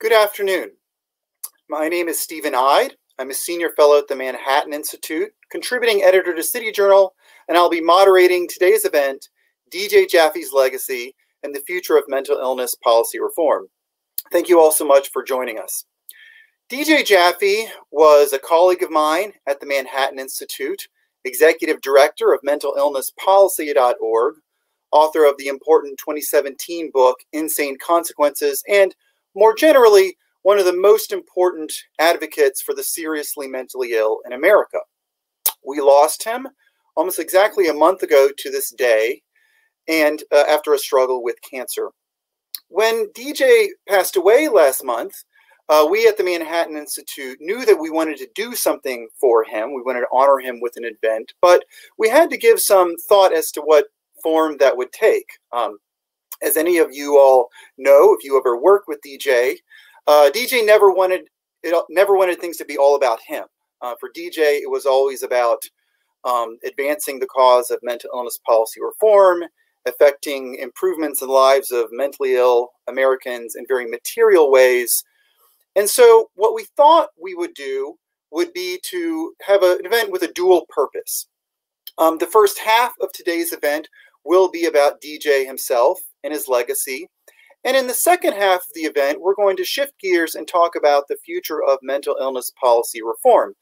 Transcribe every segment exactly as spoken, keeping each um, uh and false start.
Good afternoon. My name is Stephen Eide. I'm a senior fellow at the Manhattan Institute, contributing editor to City Journal, and I'll be moderating today's event, D J Jaffe's Legacy and the Future of Mental Illness Policy Reform. Thank you all so much for joining us. D J Jaffe was a colleague of mine at the Manhattan Institute, executive director of mental illness policy dot org, author of the important twenty seventeen book, Insane Consequences, and more generally, one of the most important advocates for the seriously mentally ill in America. We lost him almost exactly a month ago to this day, and uh, after a struggle with cancer. When D J passed away last month, uh, we at the Manhattan Institute knew that we wanted to do something for him. We wanted to honor him with an event, but we had to give some thought as to what form that would take. Um, As any of you all know, if you ever work with D J, uh, D J never wanted it, never wanted things to be all about him. Uh, for D J, it was always about um, advancing the cause of mental illness policy reform, affecting improvements in the lives of mentally ill Americans in very material ways. And so what we thought we would do would be to have a, an event with a dual purpose. Um, the first half of today's event will be about D J himself and his legacy. And in the second half of the event, we're going to shift gears and talk about the future of mental illness policy reform.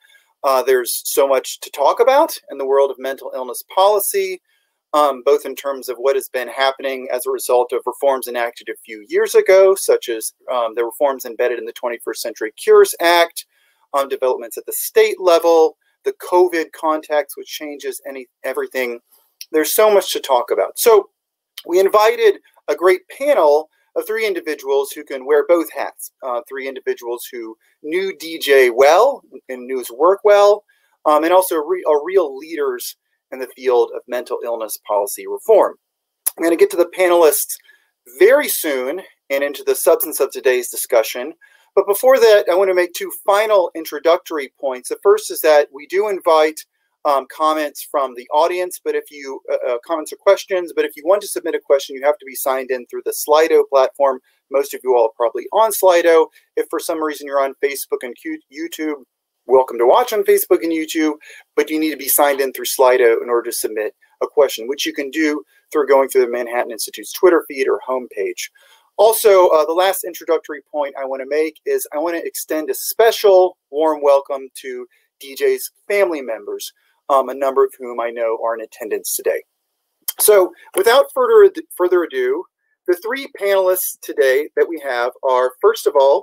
Uh, there's so much to talk about in the world of mental illness policy, um, both in terms of what has been happening as a result of reforms enacted a few years ago, such as um, the reforms embedded in the twenty-first century cures act, um, developments at the state level, the COVID context, which changes any everything. There's so much to talk about. So we invited a great panel of three individuals who can wear both hats, uh, three individuals who knew D J well and knew his work well, um, and also re are real leaders in the field of mental illness policy reform. I'm going to get to the panelists very soon and into the substance of today's discussion. But before that, I want to make two final introductory points. The first is that we do invite Um, comments from the audience, but if you uh, uh, comments or questions, but if you want to submit a question, you have to be signed in through the Slido platform. Most of you all are probably on Slido. If for some reason you're on Facebook and YouTube, welcome to watch on Facebook and YouTube, but you need to be signed in through Slido in order to submit a question, which you can do through going through the Manhattan Institute's Twitter feed or homepage. Also, uh, the last introductory point I want to make is I want to extend a special warm welcome to D J's family members, Um, a number of whom I know are in attendance today. So without further ad further ado, the three panelists today that we have are, first of all,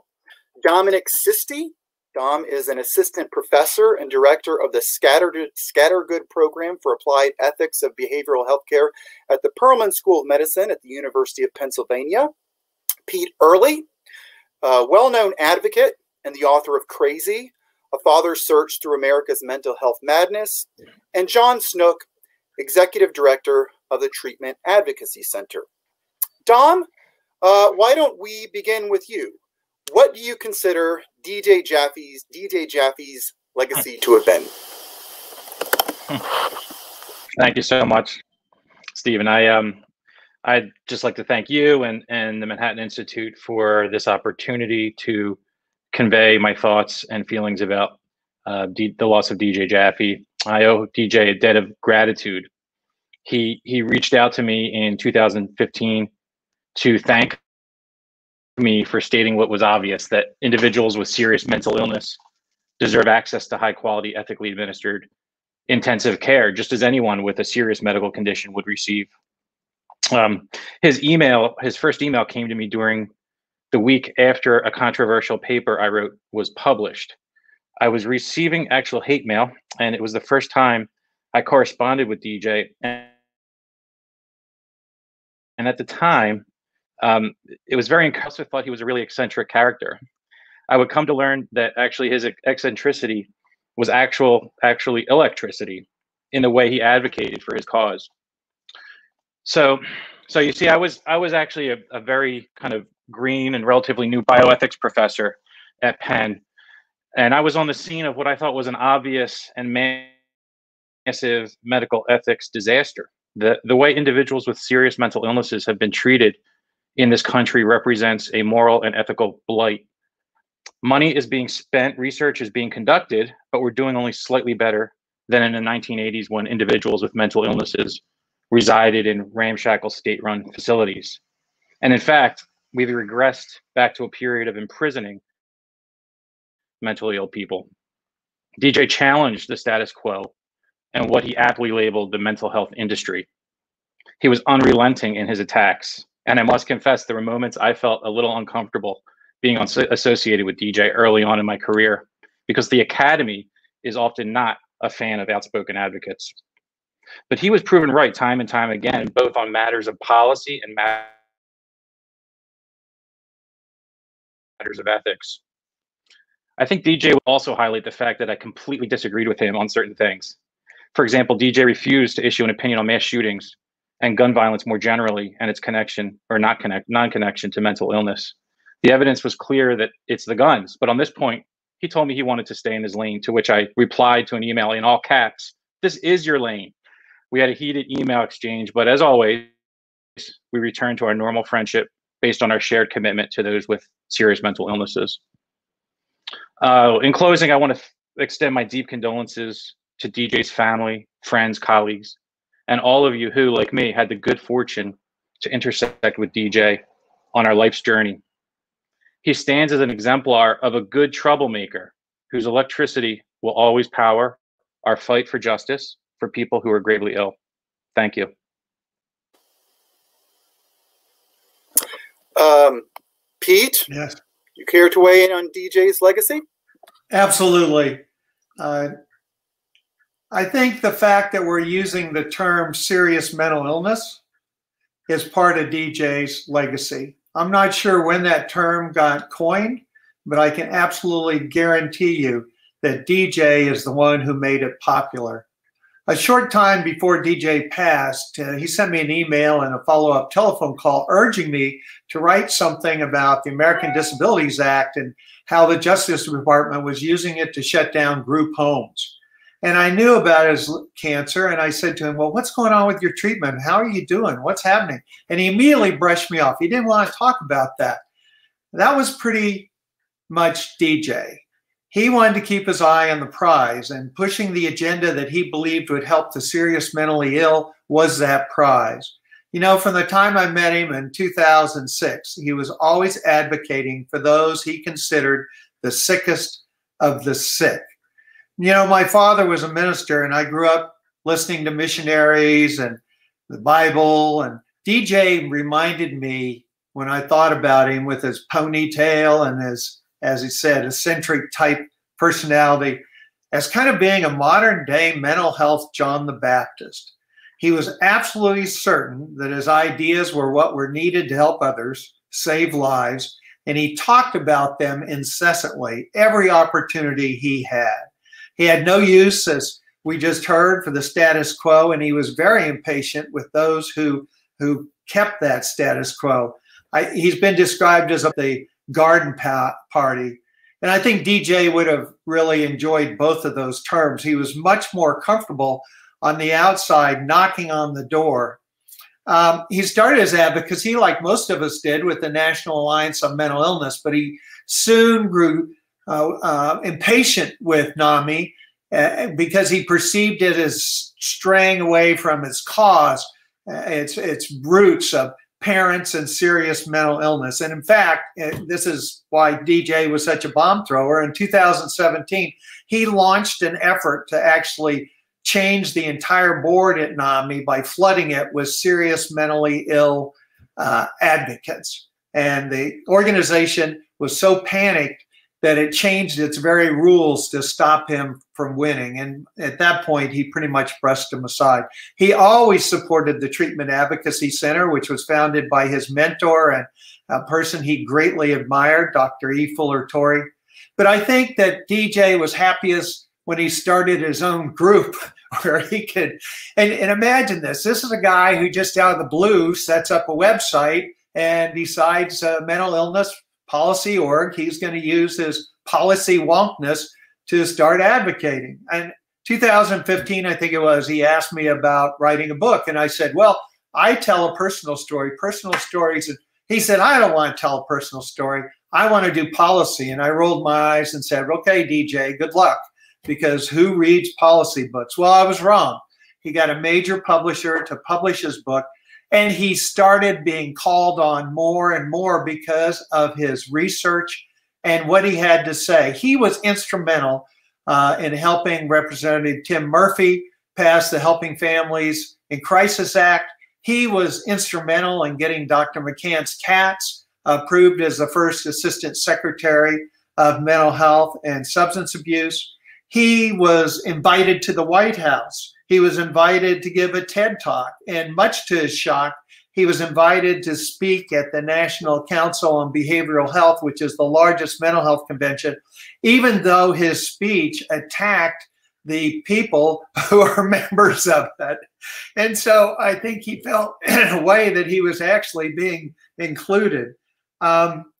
Dominic Sisti. Dom is an assistant professor and director of the Scattergood, Scattergood Program for Applied Ethics of Behavioral Healthcare at the Perelman School of Medicine at the University of Pennsylvania. Pete Earley, a well-known advocate and the author of Crazy: A Father's Search Through America's Mental Health Madness, and John Snook, Executive Director of the Treatment Advocacy Center. Dom, uh, why don't we begin with you? What do you consider D J Jaffe's, D J Jaffe's legacy to have been? Thank you so much, Stephen. I, um, I'd just like to thank you and, and the Manhattan Institute for this opportunity to convey my thoughts and feelings about uh, D the loss of D J Jaffe. I owe D J a debt of gratitude. He he reached out to me in two thousand fifteen to thank me for stating what was obvious, that individuals with serious mental illness deserve access to high quality, ethically administered intensive care, just as anyone with a serious medical condition would receive. Um, his email, his first email came to me during the week after a controversial paper I wrote was published. I was receiving actual hate mail, and it was the first time I corresponded with D J. And, and at the time, um, it was very impressive. I thought he was a really eccentric character. I would come to learn that actually his eccentricity was actual, actually electricity in the way he advocated for his cause. So, so you see, I was I was actually a, a very kind of green and relatively new bioethics professor at Penn, and I was on the scene of what I thought was an obvious and massive medical ethics disaster. The the way individuals with serious mental illnesses have been treated in this country represents a moral and ethical blight money is being spent, research is being conducted, but we're doing only slightly better than in the nineteen eighties when individuals with mental illnesses resided in ramshackle state-run facilities. And in fact, we've regressed back to a period of imprisoning mentally ill people. D J challenged the status quo and what he aptly labeled the mental health industry. He was unrelenting in his attacks. And I must confess, there were moments I felt a little uncomfortable being associated with D J early on in my career, because the academy is often not a fan of outspoken advocates. But he was proven right time and time again, both on matters of policy and matters of ethics. I think D J would also highlight the fact that I completely disagreed with him on certain things. For example, D J refused to issue an opinion on mass shootings and gun violence more generally and its connection or not connect, non-connection to mental illness. The evidence was clear that it's the guns, but on this point, he told me he wanted to stay in his lane, to which I replied to an email in all caps, "This is your lane." We had a heated email exchange, but as always, we returned to our normal friendship based on our shared commitment to those with serious mental illnesses. Uh, in closing, I want to extend my deep condolences to D J's family, friends, colleagues, and all of you who, like me, had the good fortune to intersect with D J on our life's journey. He stands as an exemplar of a good troublemaker whose electricity will always power our fight for justice for people who are gravely ill. Thank you. Um, Pete? Yes. You care to weigh in on D J's legacy? Absolutely. Uh, I think the fact that we're using the term serious mental illness is part of D J's legacy. I'm not sure when that term got coined, but I can absolutely guarantee you that D J is the one who made it popular. A short time before D J passed, uh, he sent me an email and a follow-up telephone call urging me to write something about the American Disabilities Act and how the Justice Department was using it to shut down group homes. And I knew about his cancer, and I said to him, well, what's going on with your treatment? How are you doing? What's happening? And he immediately brushed me off. He didn't want to talk about that. That was pretty much D J. He wanted to keep his eye on the prize, and pushing the agenda that he believed would help the serious mentally ill was that prize. You know, from the time I met him in two thousand six, he was always advocating for those he considered the sickest of the sick. You know, my father was a minister, and I grew up listening to missionaries and the Bible, and D J reminded me, when I thought about him, with his ponytail and his, as he said, eccentric type personality, as kind of being a modern day mental health John the Baptist. He was absolutely certain that his ideas were what were needed to help others, save lives, and he talked about them incessantly, every opportunity he had. He had no use, as we just heard, for the status quo, and he was very impatient with those who, who kept that status quo. I, he's been described as the garden party. And I think D J would have really enjoyed both of those terms. He was much more comfortable on the outside, knocking on the door. Um, he started as advocacy, like most of us did, with the National Alliance on Mental Illness, but he soon grew uh, uh, impatient with NAMI uh, because he perceived it as straying away from its cause, uh, its, its roots of parents and serious mental illness. And in fact, this is why D J was such a bomb thrower. In two thousand seventeen, he launched an effort to actually change the entire board at NAMI by flooding it with serious mentally ill uh, advocates. And the organization was so panicked that it changed its very rules to stop him from winning. And at that point, he pretty much brushed him aside. He always supported the Treatment Advocacy Center, which was founded by his mentor and a person he greatly admired, Doctor E. Fuller Torrey. But I think that D J was happiest when he started his own group where he could, and, and imagine this. This is a guy who just out of the blue sets up a website and decides uh, mental illness policy dot org, he's going to use his policy wonkness to start advocating. And two thousand fifteen, I think it was, he asked me about writing a book. And I said, well, I tell a personal story, personal stories. And he said, I don't want to tell a personal story. I want to do policy. And I rolled my eyes and said, okay, D J, good luck, because who reads policy books? Well, I was wrong. He got a major publisher to publish his book, and he started being called on more and more because of his research and what he had to say. He was instrumental uh, in helping Representative Tim Murphy pass the Helping Families in Crisis Act. He was instrumental in getting Doctor McCance-Katz approved as the first Assistant Secretary of Mental Health and Substance Abuse. He was invited to the White House. He was invited to give a TED Talk. And much to his shock, he was invited to speak at the National Council on Behavioral Health, which is the largest mental health convention, even though his speech attacked the people who are members of it. And so I think he felt in a way that he was actually being included. Um,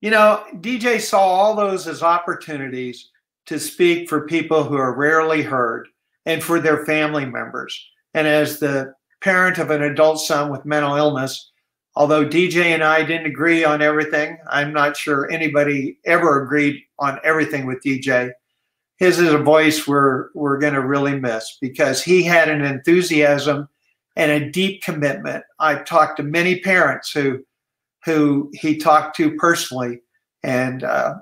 you know, D J saw all those as opportunities to speak for people who are rarely heard and for their family members. And as the parent of an adult son with mental illness, although D J and I didn't agree on everything, I'm not sure anybody ever agreed on everything with D J. His is a voice we're, we're going to really miss, because he had an enthusiasm and a deep commitment. I've talked to many parents who, who he talked to personally. And, uh,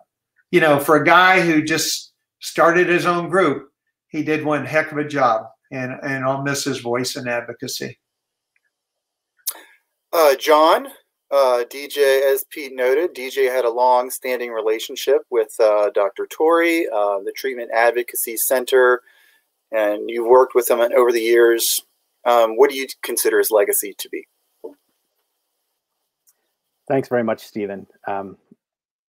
you know, for a guy who just started his own group, he did one heck of a job. And, and I'll miss his voice in advocacy. Uh, John, uh, D J, as Pete noted, D J had a long-standing relationship with uh, Doctor Torrey, uh, the Treatment Advocacy Center, and you worked with him over the years. Um, what do you consider his legacy to be? Thanks very much, Stephen. Um,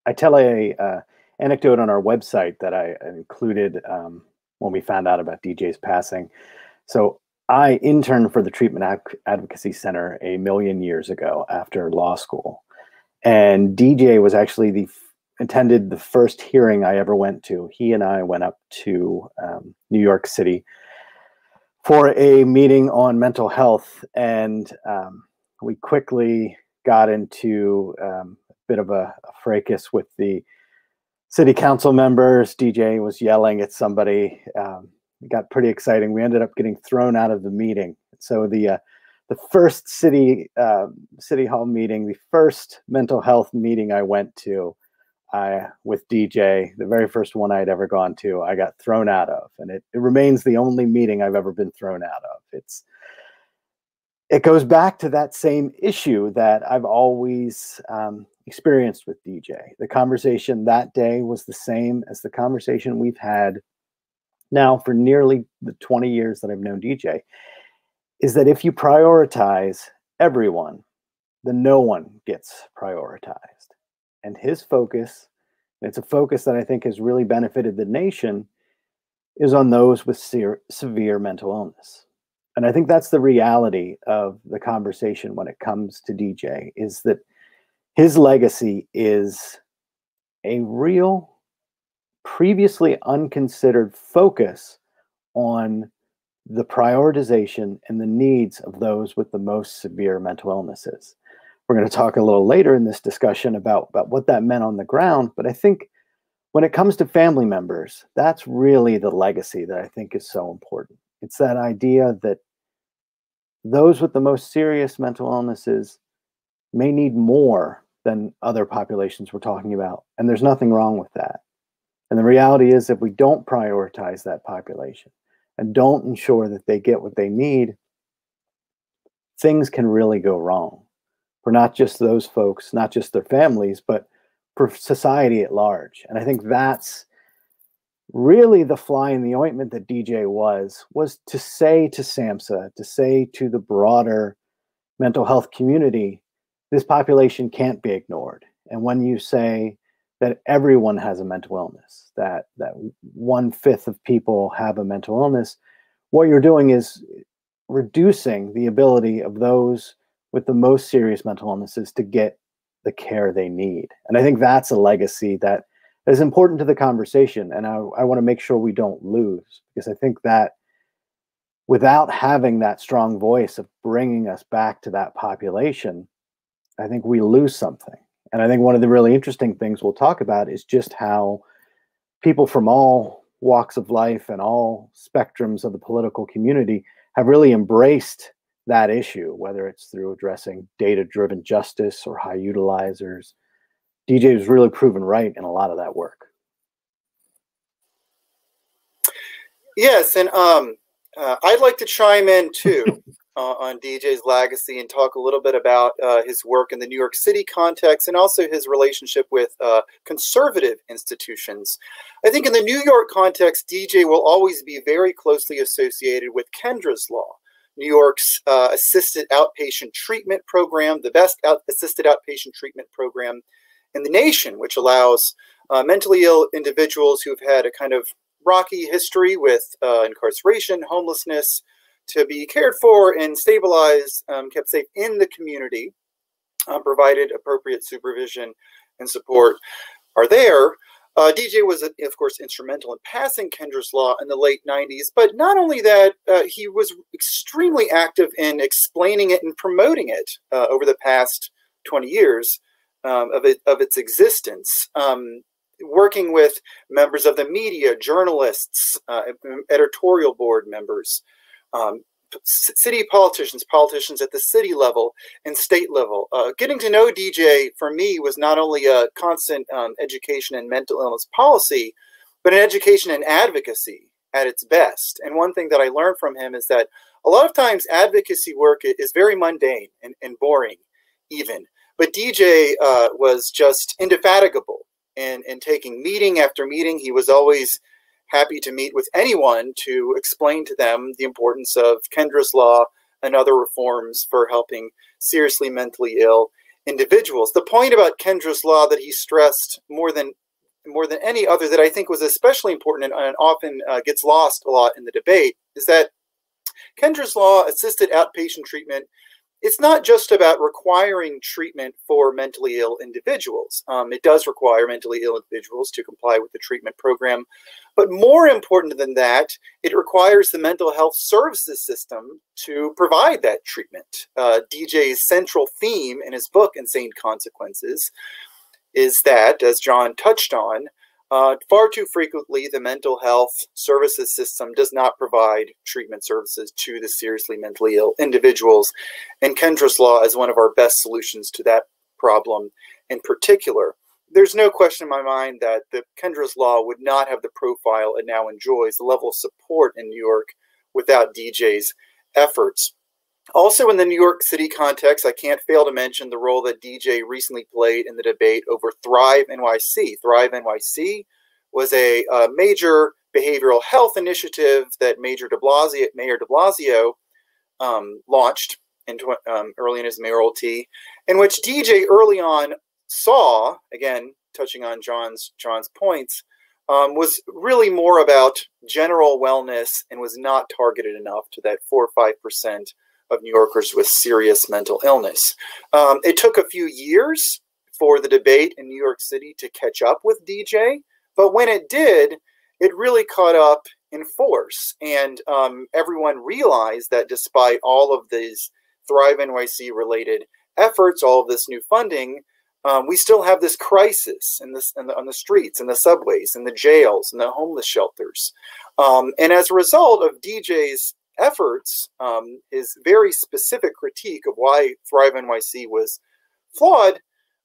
I tell a uh, anecdote on our website that I included um, when we found out about D J's passing. So I interned for the Treatment Advocacy Center a million years ago after law school. And D J was actually the, attended the first hearing I ever went to. He and I went up to um, New York City for a meeting on mental health. And um, we quickly got into um, a bit of a, a fracas with the city council members. D J was yelling at somebody. Um, it got pretty exciting. We ended up getting thrown out of the meeting. So the uh, the first city uh, city hall meeting, the first mental health meeting I went to I, with D J, the very first one I had ever gone to, I got thrown out of. And it, it remains the only meeting I've ever been thrown out of. It's It goes back to that same issue that I've always um, experienced with D J. The conversation that day was the same as the conversation we've had now for nearly the twenty years that I've known D J, is that if you prioritize everyone, then no one gets prioritized. And his focus, and it's a focus that I think has really benefited the nation, is on those with se- severe mental illness. And I think that's the reality of the conversation when it comes to D J, is that his legacy is a real, previously unconsidered focus on the prioritization and the needs of those with the most severe mental illnesses. We're going to talk a little later in this discussion about, about what that meant on the ground, but I think when it comes to family members, that's really the legacy that I think is so important. It's that idea that those with the most serious mental illnesses may need more than other populations we're talking about. And there's nothing wrong with that. And the reality is, if we don't prioritize that population and don't ensure that they get what they need, things can really go wrong for not just those folks, not just their families, but for society at large. And I think that's really the fly in the ointment that D J was, was to say to SAMHSA, to say to the broader mental health community, this population can't be ignored. And when you say that everyone has a mental illness, that, that one-fifth of people have a mental illness, what you're doing is reducing the ability of those with the most serious mental illnesses to get the care they need. And I think that's a legacy that is important to the conversation, and I, I want to make sure we don't lose, because I think that without having that strong voice of bringing us back to that population, I think we lose something. And I think one of the really interesting things we'll talk about is just how people from all walks of life and all spectrums of the political community have really embraced that issue, whether it's through addressing data-driven justice or high utilizers. D J was really proven right in a lot of that work. Yes, and um, uh, I'd like to chime in too uh, on D J's legacy and talk a little bit about uh, his work in the New York City context and also his relationship with uh, conservative institutions. I think in the New York context, D J will always be very closely associated with Kendra's Law, New York's uh, assisted outpatient treatment program, the best out assisted outpatient treatment program in the nation, which allows uh, mentally ill individuals who've had a kind of rocky history with uh, incarceration, homelessness, to be cared for and stabilized, um, kept safe in the community, uh, provided appropriate supervision and support are there. Uh, D J was, of course, instrumental in passing Kendra's Law in the late nineties, but not only that, uh, he was extremely active in explaining it and promoting it uh, over the past twenty years. Um, of, it, of its existence, um, working with members of the media, journalists, uh, editorial board members, um, city politicians, politicians at the city level and state level. Uh, getting to know D J for me was not only a constant um, education in mental illness policy, but an education in advocacy at its best. And one thing that I learned from him is that a lot of times advocacy work is very mundane and, and boring even. But D J uh, was just indefatigable in, in taking meeting after meeting. He was always happy to meet with anyone to explain to them the importance of Kendra's Law and other reforms for helping seriously mentally ill individuals. The point about Kendra's Law that he stressed more than, more than any other that I think was especially important and, and often uh, gets lost a lot in the debate is that Kendra's Law, assisted outpatient treatment, it's not just about requiring treatment for mentally ill individuals. Um, it does require mentally ill individuals to comply with the treatment program. But more important than that, it requires the mental health services system to provide that treatment. Uh, D J's central theme in his book, Insane Consequences, is that, as John touched on, uh, far too frequently the mental health services system does not provide treatment services to the seriously mentally ill individuals, and Kendra's Law is one of our best solutions to that problem in particular. There's no question in my mind that the Kendra's Law would not have the profile it now enjoys, the level of support in New York, without D J's efforts. Also in the New York City context, I can't fail to mention the role that D J recently played in the debate over Thrive N Y C. Thrive N Y C was a, a major behavioral health initiative that Mayor de Blasio, Mayor de Blasio um, launched in um, early in his mayoralty, in which D J early on saw, again, touching on John's, John's points, Um, was really more about general wellness and was not targeted enough to that four or five percent of New Yorkers with serious mental illness. Um, it took a few years for the debate in New York City to catch up with D J, but when it did, it really caught up in force. And um, everyone realized that despite all of these Thrive N Y C related efforts, all of this new funding, Um, we still have this crisis in this, in the, on the streets, in the subways, in the jails, in the homeless shelters. Um, and as a result of D J's efforts, um, his very specific critique of why Thrive N Y C was flawed,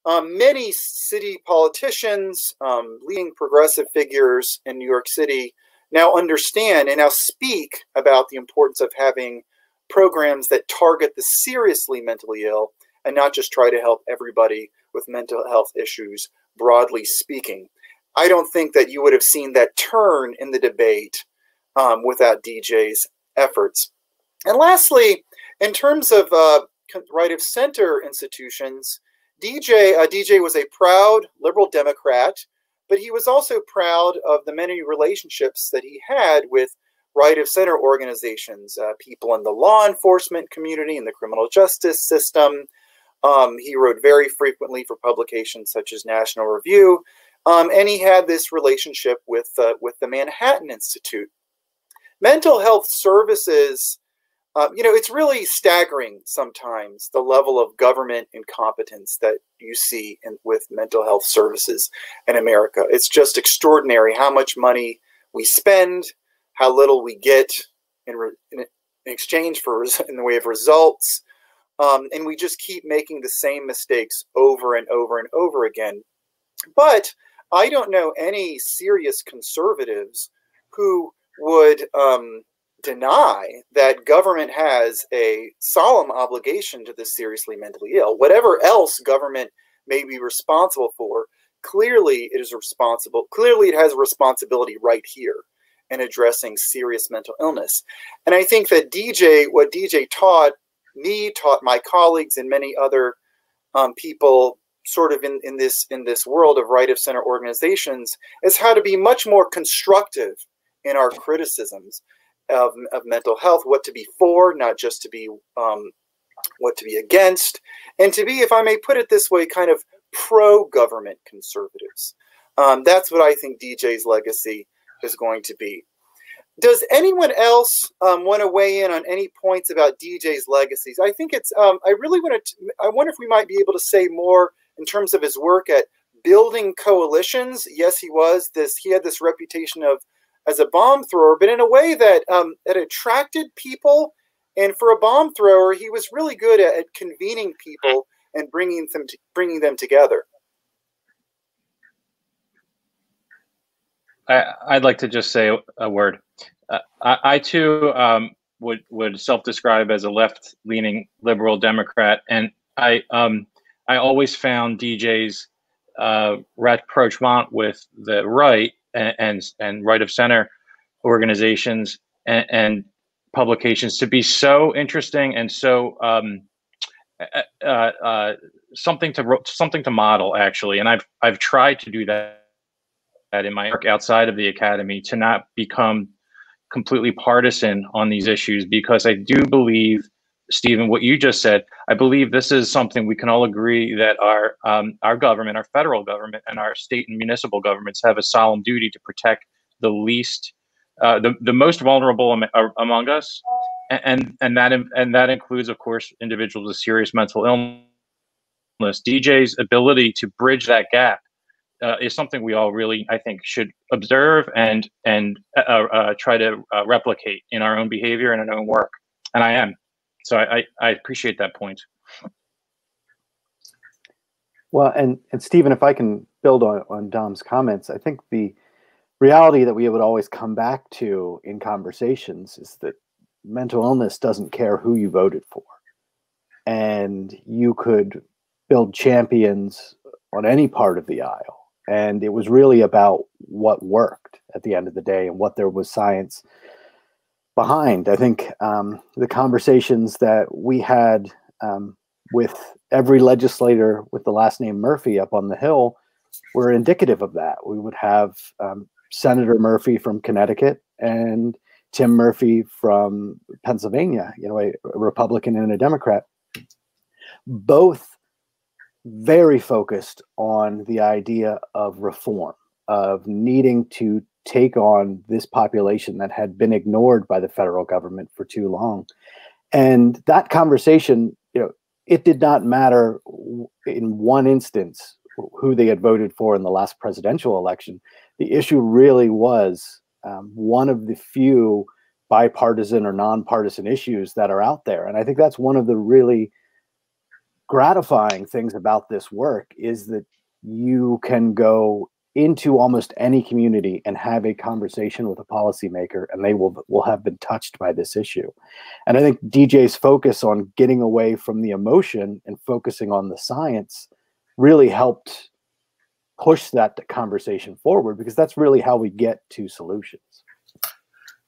um, many city politicians, um, leading progressive figures in New York City now understand and now speak about the importance of having programs that target the seriously mentally ill and not just try to help everybody with mental health issues, broadly speaking. I don't think that you would have seen that turn in the debate um, without D J's efforts. And lastly, in terms of uh, right of center institutions, D J, uh, D J was a proud liberal Democrat, but he was also proud of the many relationships that he had with right of center organizations, uh, people in the law enforcement community, in the criminal justice system. Um, he wrote very frequently for publications such as National Review, um, and he had this relationship with, uh, with the Manhattan Institute. Mental health services Uh, you know, it's really staggering sometimes the level of government incompetence that you see in, with mental health services in America. It's just extraordinary how much money we spend, how little we get in, re, in exchange for in the way of results, um, and we just keep making the same mistakes over and over and over again. But I don't know any serious conservatives who would um, deny that government has a solemn obligation to the seriously mentally ill. Whatever else government may be responsible for, clearly it is responsible. Clearly it has a responsibility right here in addressing serious mental illness. And I think that D J, what D J taught me, taught my colleagues and many other um, people sort of in, in this in this world of right of center organizations, is how to be much more constructive in our criticisms of, of mental health, what to be for, not just to be um, what to be against, and to be, if I may put it this way, kind of pro-government conservatives. Um, that's what I think D J's legacy is going to be. Does anyone else um, want to weigh in on any points about D J's legacies? I think it's, um, I really want to, I wonder if we might be able to say more in terms of his work at building coalitions. Yes, he was this, he had this reputation of as a bomb thrower, but in a way that um, that attracted people. And for a bomb thrower, he was really good at, at convening people and bringing them to, bringing them together. I, I'd like to just say a word. Uh, I, I too um, would would self-describe as a left-leaning liberal Democrat, and I um, I always found D J's uh, rapprochement with the right and, and and right of center organizations and, and publications to be so interesting and so um, uh, uh, something to something to model, actually. And I've I've tried to do that in my work outside of the academy, to not become completely partisan on these issues, because I do believe, Stephen, what you just said, I believe this is something we can all agree that our um, our government, our federal government, and our state and municipal governments have a solemn duty to protect the least, uh, the the most vulnerable am among us, and and that and that includes, of course, individuals with serious mental illness. D J's ability to bridge that gap Uh, is something we all really, I think, should observe and and uh, uh, try to uh, replicate in our own behavior and in our own work. And I am. So I, I, I appreciate that point. Well, and, and Stephen, if I can build on, on Dom's comments, I think the reality that we would always come back to in conversations is that mental illness doesn't care who you voted for. And you could build champions on any part of the aisle. And it was really about what worked at the end of the day and what there was science behind. I think um, the conversations that we had um, with every legislator with the last name Murphy up on the Hill were indicative of that. We would have um, Senator Murphy from Connecticut and Tim Murphy from Pennsylvania, you know, a, a Republican and a Democrat, both very focused on the idea of reform, of needing to take on this population that had been ignored by the federal government for too long. And that conversation, you know, it did not matter in one instance who they had voted for in the last presidential election. The issue really was um, one of the few bipartisan or nonpartisan issues that are out there. And I think that's one of the really gratifying things about this work, is that you can go into almost any community and have a conversation with a policymaker, and they will will have been touched by this issue. And I think D J's focus on getting away from the emotion and focusing on the science really helped push that conversation forward, because that's really how we get to solutions.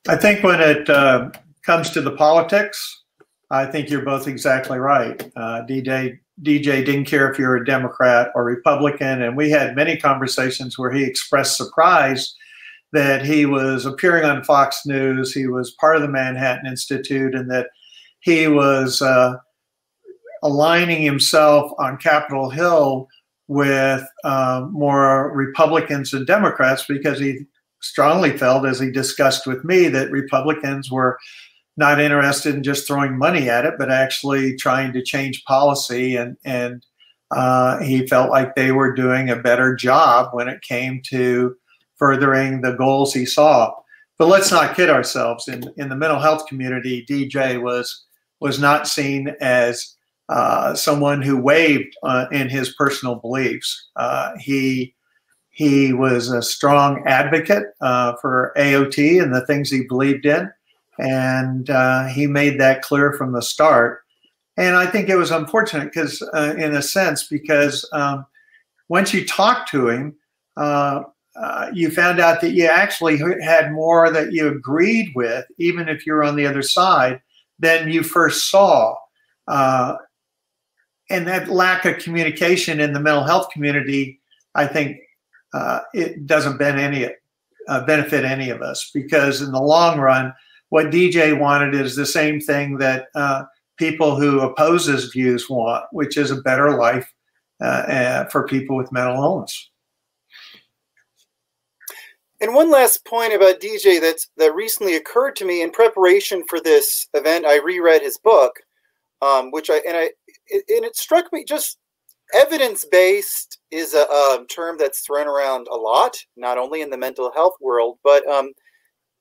I think when it uh, comes to the politics, I think you're both exactly right. Uh, D J D J didn't care if you're a Democrat or Republican, and we had many conversations where he expressed surprise that he was appearing on Fox News, he was part of the Manhattan Institute, and that he was uh, aligning himself on Capitol Hill with uh, more Republicans and Democrats, because he strongly felt, as he discussed with me, that Republicans were not interested in just throwing money at it, but actually trying to change policy. And, and uh, he felt like they were doing a better job when it came to furthering the goals he saw. But let's not kid ourselves. In, in the mental health community, D J was, was not seen as uh, someone who wavered uh, in his personal beliefs. Uh, he, he was a strong advocate uh, for A O T and the things he believed in. And uh, he made that clear from the start. And I think it was unfortunate because, uh, in a sense, because um, once you talked to him, uh, uh, you found out that you actually had more that you agreed with, even if you're on the other side, than you first saw. Uh, and that lack of communication in the mental health community, I think, uh, it doesn't ben any, uh, benefit any of us, because in the long run, what D J wanted is the same thing that uh, people who oppose his views want, which is a better life uh, uh, for people with mental illness. And one last point about D J that's, that recently occurred to me in preparation for this event. I reread his book, um, which I and I it, and it struck me, just evidence-based is a, a term that's thrown around a lot, not only in the mental health world, but um,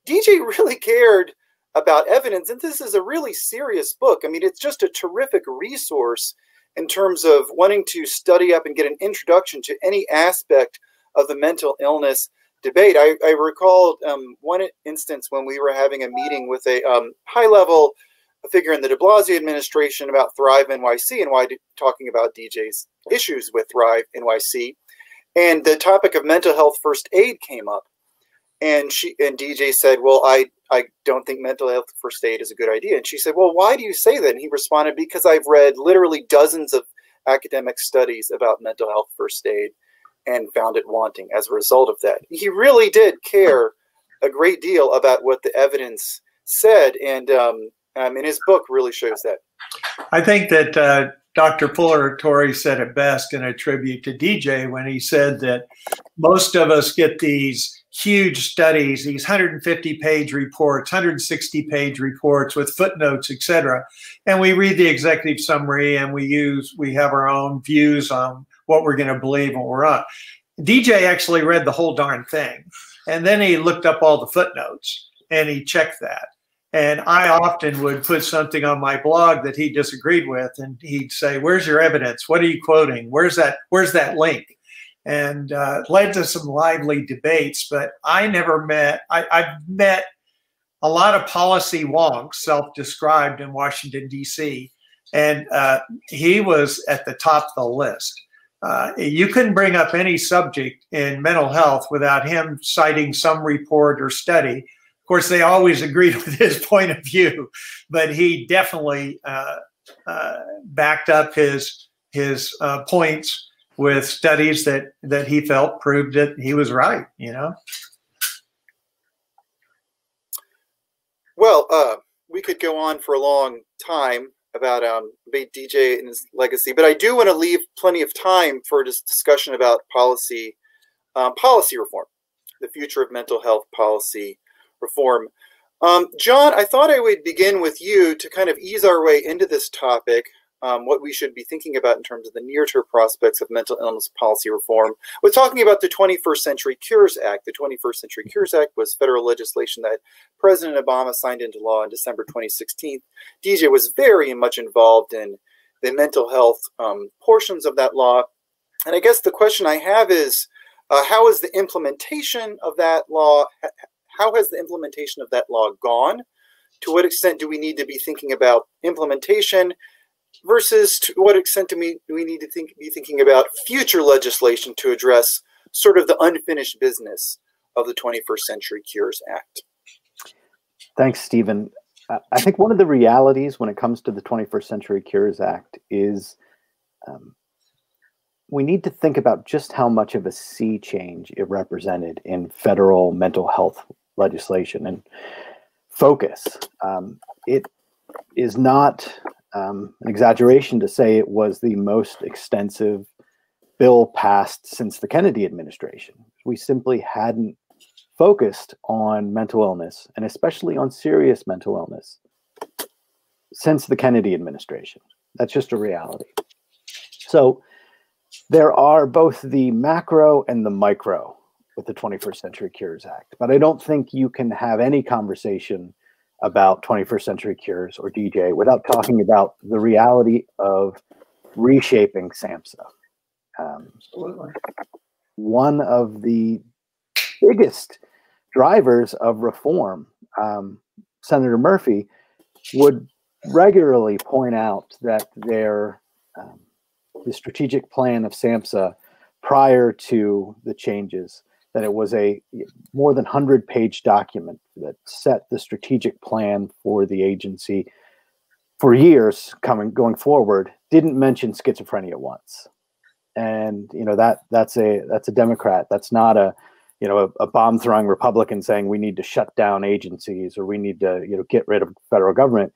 D J really cared about evidence, and this is a really serious book. I mean, it's just a terrific resource in terms of wanting to study up and get an introduction to any aspect of the mental illness debate. I, I recall um, one instance when we were having a meeting with a um, high-level figure in the de Blasio administration about Thrive N Y C and why talking about D J's issues with Thrive N Y C, and the topic of mental health first aid came up. And she and D J said, well, I, I don't think mental health first aid is a good idea. And she said, well, why do you say that? And he responded, because I've read literally dozens of academic studies about mental health first aid and found it wanting as a result of that. He really did care a great deal about what the evidence said. And um, I mean, his book really shows that. I think that uh, Doctor Fuller Torrey said it best in a tribute to D J when he said that most of us get these huge studies, these one hundred fifty page reports, one hundred sixty page reports with footnotes, et cetera. And we read the executive summary and we use, we have our own views on what we're going to believe when we're on. D J actually read the whole darn thing. And then he looked up all the footnotes and he checked that. And I often would put something on my blog that he disagreed with. And he'd say, where's your evidence? What are you quoting? Where's that, where's that link? And uh, led to some lively debates, but I never met, I, I've met a lot of policy wonks, self-described, in Washington, D C, and uh, he was at the top of the list. Uh, you couldn't bring up any subject in mental health without him citing some report or study. Of course, they always agreed with his point of view, but he definitely uh, uh, backed up his, his uh, points with studies that, that he felt proved that he was right, you know? Well, uh, we could go on for a long time about um, D J and his legacy, but I do want to leave plenty of time for just discussion about policy, um, policy reform, the future of mental health policy reform. Um, John, I thought I would begin with you to kind of ease our way into this topic. Um, what we should be thinking about in terms of the near-term prospects of mental illness policy reform. We're talking about the twenty-first Century Cures Act. The twenty-first Century Cures Act was federal legislation that President Obama signed into law in December twenty sixteen. D J was very much involved in the mental health um, portions of that law. And I guess the question I have is, uh, how is the implementation of that law, how has the implementation of that law gone? To what extent do we need to be thinking about implementation? Versus to what extent do we, do we need to think, be thinking about future legislation to address sort of the unfinished business of the twenty-first Century Cures Act? Thanks, Stephen. I think one of the realities when it comes to the twenty-first Century Cures Act is um, we need to think about just how much of a sea change it represented in federal mental health legislation and focus. Um, it is not... Um, an exaggeration to say it was the most extensive bill passed since the Kennedy administration. We simply hadn't focused on mental illness, and especially on serious mental illness, since the Kennedy administration. That's just a reality. So there are both the macro and the micro with the twenty-first Century Cures Act, but I don't think you can have any conversation about twenty-first Century Cures or D J without talking about the reality of reshaping SAMHSA. Um, one of the biggest drivers of reform, um, Senator Murphy, would regularly point out that their um, the strategic plan of SAMHSA prior to the changes, that it was a more than one hundred page document that set the strategic plan for the agency for years coming going forward, didn't mention schizophrenia once. And you know that that's a that's a Democrat. That's not a you know a, a bomb throwing Republican saying we need to shut down agencies or we need to you know get rid of federal government.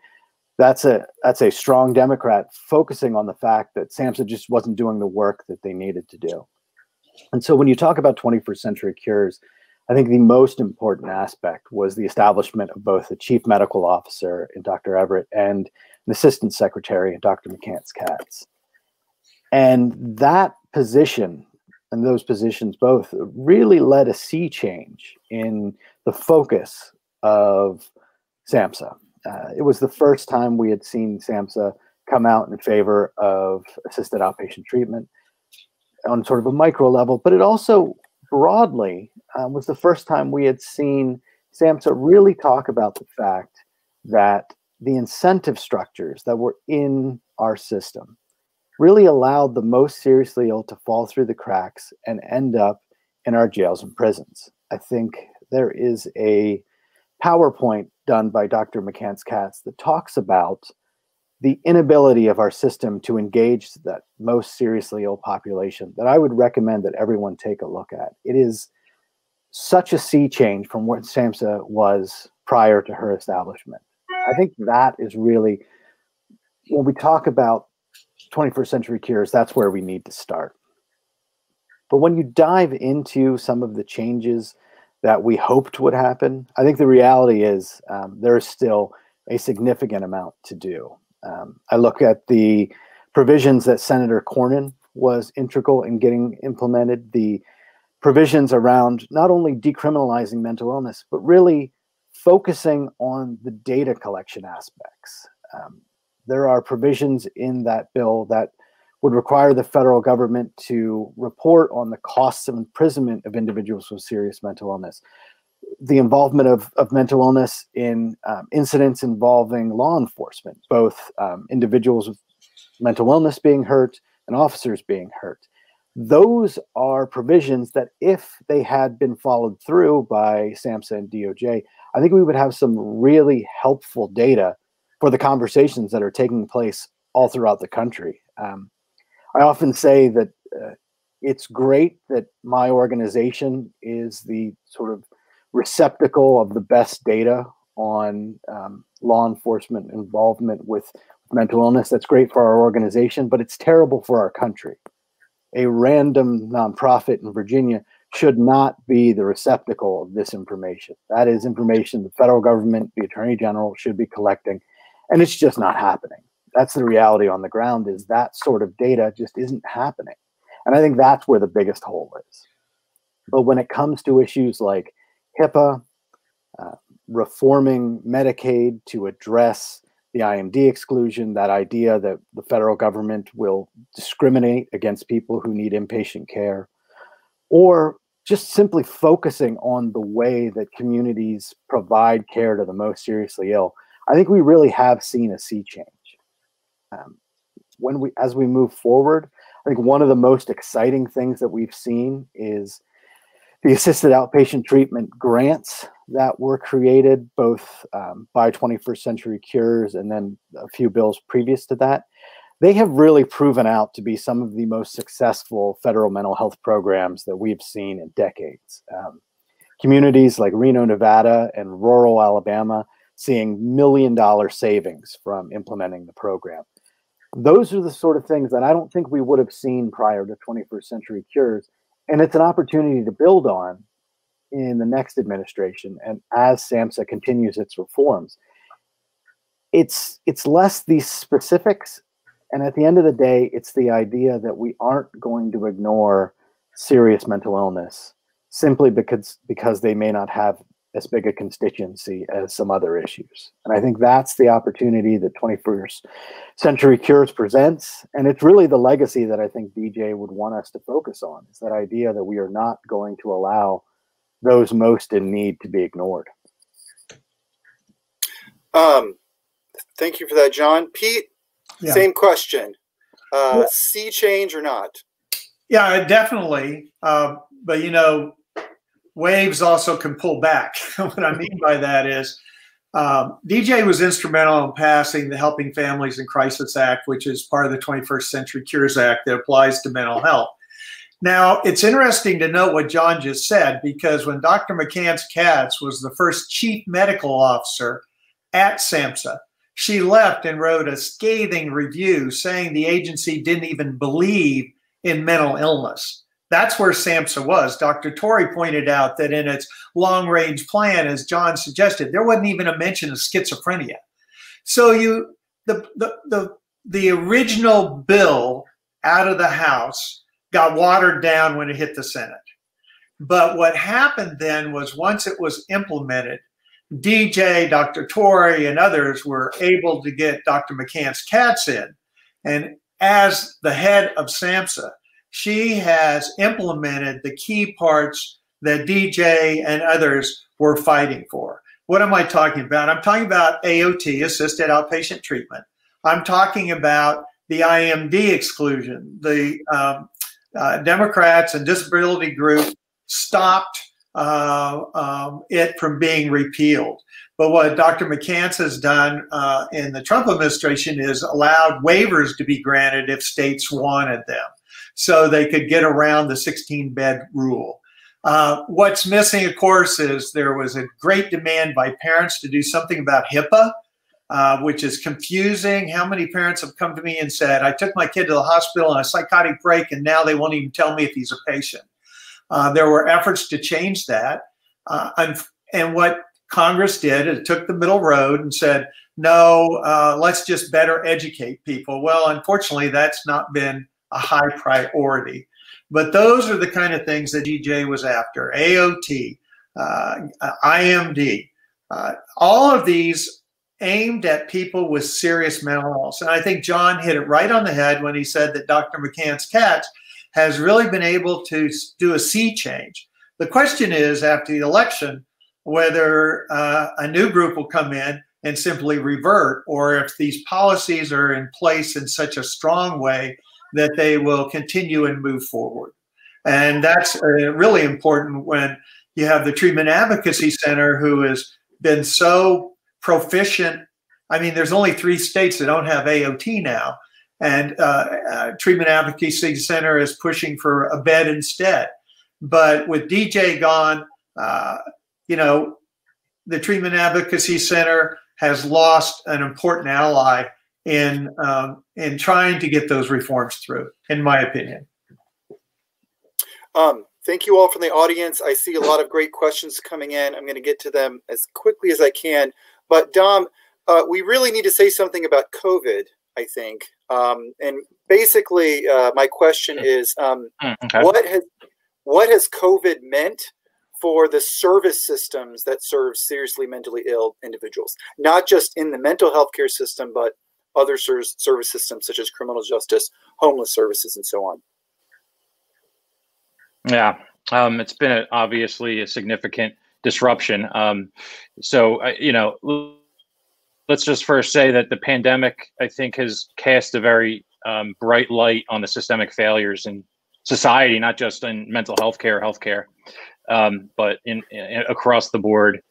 That's a that's a strong Democrat focusing on the fact that SAMHSA just wasn't doing the work that they needed to do. And so when you talk about twenty-first Century Cures, I think the most important aspect was the establishment of both the chief medical officer and Doctor Everett and an assistant secretary and Doctor McCance-Katz. And that position and those positions both really led a sea change in the focus of SAMHSA. Uh, it was the first time we had seen SAMHSA come out in favor of assisted outpatient treatment on sort of a micro level, but it also broadly uh, was the first time we had seen SAMHSA really talk about the fact that the incentive structures that were in our system really allowed the most seriously ill to fall through the cracks and end up in our jails and prisons. I think there is a PowerPoint done by Doctor McCance-Katz that talks about the inability of our system to engage that most seriously ill population that I would recommend that everyone take a look at. It is such a sea change from what SAMHSA was prior to her establishment. I think that is really, when we talk about twenty-first Century Cures, that's where we need to start. But when you dive into some of the changes that we hoped would happen, I think the reality is um, there is still a significant amount to do. Um, I look at the provisions that Senator Cornyn was integral in getting implemented, the provisions around not only decriminalizing mental illness, but really focusing on the data collection aspects. Um, there are provisions in that bill that would require the federal government to report on the costs of imprisonment of individuals with serious mental illness, the involvement of, of mental illness in um, incidents involving law enforcement, both um, individuals with mental illness being hurt and officers being hurt. Those are provisions that if they had been followed through by SAMHSA and D O J, I think we would have some really helpful data for the conversations that are taking place all throughout the country. Um, I often say that uh, it's great that my organization is the sort of receptacle of the best data on um, law enforcement involvement with mental illness. That's great for our organization, but it's terrible for our country. A random nonprofit in Virginia should not be the receptacle of this information. That is information the federal government, the attorney general should be collecting, and it's just not happening. That's the reality on the ground, is that sort of data just isn't happening. And I think that's where the biggest hole is. But when it comes to issues like HIPAA, uh, reforming Medicaid to address the I M D exclusion, that idea that the federal government will discriminate against people who need inpatient care, or just simply focusing on the way that communities provide care to the most seriously ill, I think we really have seen a sea change. Um, when we, as we move forward, I think one of the most exciting things that we've seen is the assisted outpatient treatment grants that were created both um, by twenty-first Century Cures and then a few bills previous to that. They have really proven out to be some of the most successful federal mental health programs that we've seen in decades. Um, communities like Reno, Nevada and rural Alabama seeing million dollar savings from implementing the program. Those are the sort of things that I don't think we would have seen prior to twenty-first Century Cures. And it's an opportunity to build on in the next administration and as SAMHSA continues its reforms. it's it's less the specifics, and at the end of the day, it's the idea that we aren't going to ignore serious mental illness simply because because they may not have as big a constituency as some other issues. And I think that's the opportunity that twenty-first century cures presents. And it's really the legacy that I think D J would want us to focus on, is that idea that we are not going to allow those most in need to be ignored. Um, thank you for that, John. Pete, yeah. Same question. Uh, yeah. See change or not? Yeah, definitely. Uh, but, you know, waves also can pull back. What I mean by that is um, D J was instrumental in passing the Helping Families in Crisis Act, which is part of the twenty-first century cures Act that applies to mental health. Now, it's interesting to note what John just said, because when Doctor McCance-Katz was the first chief medical officer at SAMHSA, she left and wrote a scathing review saying the agency didn't even believe in mental illness. That's where SAMHSA was. Doctor Torrey pointed out that in its long-range plan, as John suggested, there wasn't even a mention of schizophrenia. So you, the, the, the, the original bill out of the House got watered down when it hit the Senate. But what happened then was once it was implemented, D J, Doctor Torrey, and others were able to get Doctor McCance-Katz in. And as the head of SAMHSA, she has implemented the key parts that D J and others were fighting for. What am I talking about? I'm talking about A O T, assisted outpatient treatment. I'm talking about the I M D exclusion. The um, uh, Democrats and disability group stopped uh, um, it from being repealed. But what Doctor McCance has done uh, in the Trump administration is allowed waivers to be granted if states wanted them, so they could get around the sixteen bed rule. Uh, what's missing, of course, is there was a great demand by parents to do something about HIPAA, uh, which is confusing. How many parents have come to me and said, I took my kid to the hospital on a psychotic break, and now they won't even tell me if he's a patient. Uh, there were efforts to change that. Uh, and, and what Congress did, it took the middle road and said, no, uh, let's just better educate people. Well, unfortunately, that's not been a high priority. But those are the kind of things that D J was after. A O T, uh, I M D, uh, all of these aimed at people with serious mental illness. And I think John hit it right on the head when he said that Doctor McCance-Katz has really been able to do a sea change. The question is, after the election, whether uh, a new group will come in and simply revert, or if these policies are in place in such a strong way that they will continue and move forward. And that's uh, really important when you have the Treatment Advocacy Center, who has been so proficient. I mean, there's only three states that don't have A O T now. And uh, uh, Treatment Advocacy Center is pushing for a bed instead. But with D J gone, uh, you know, the Treatment Advocacy Center has lost an important ally in um, in trying to get those reforms through, in my opinion. Um, thank you all from the audience. I see a lot of great questions coming in. I'm going to get to them as quickly as I can. But Dom, uh, we really need to say something about COVID, I think. Um, and basically, uh, my question is, um, okay. what has what has COVID meant for the service systems that serve seriously mentally ill individuals, not just in the mental health care system, but other service systems such as criminal justice, homeless services, and so on? Yeah, um, it's been a, obviously a significant disruption. Um, so, uh, you know, let's just first say that the pandemic, I think, has cast a very um, bright light on the systemic failures in society, not just in mental health care, healthcare, um, but in, in across the board.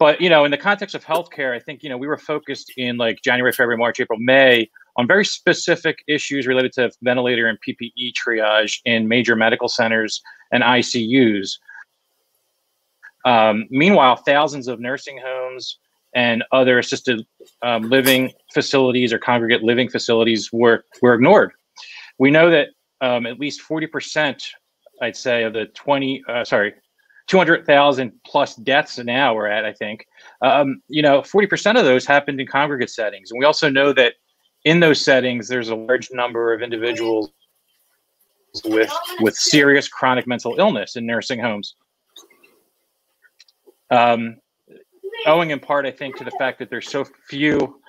But, you know, in the context of healthcare, I think, you know, we were focused in like January, February, March, April, May on very specific issues related to ventilator and P P E triage in major medical centers and I C Us. Um, meanwhile, thousands of nursing homes and other assisted um, living facilities or congregate living facilities were, were ignored. We know that um, at least forty percent, I'd say, of the twenty, uh, sorry, two hundred thousand plus deaths now we're at, I think, um, you know, forty percent of those happened in congregate settings. And we also know that in those settings, there's a large number of individuals with with serious chronic mental illness in nursing homes. Um, owing in part, I think, to the fact that there's so few